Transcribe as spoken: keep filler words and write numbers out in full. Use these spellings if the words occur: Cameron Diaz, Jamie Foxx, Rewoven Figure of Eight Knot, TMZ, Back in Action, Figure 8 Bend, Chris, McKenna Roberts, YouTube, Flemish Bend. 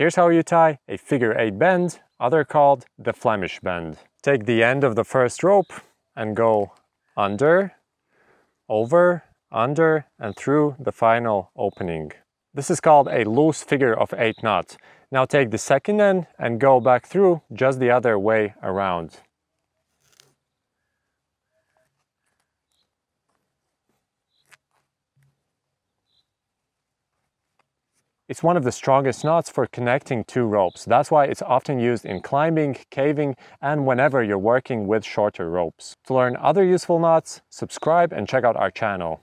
Here's how you tie a figure eight bend, other called the Flemish bend. Take the end of the first rope and go under, over, under, and through the final opening. This is called a loose figure of eight knot. Now take the second end and go back through just the other way around. It's one of the strongest knots for connecting two ropes. That's why it's often used in climbing, caving, and whenever you're working with shorter ropes. To learn other useful knots, subscribe and check out our channel.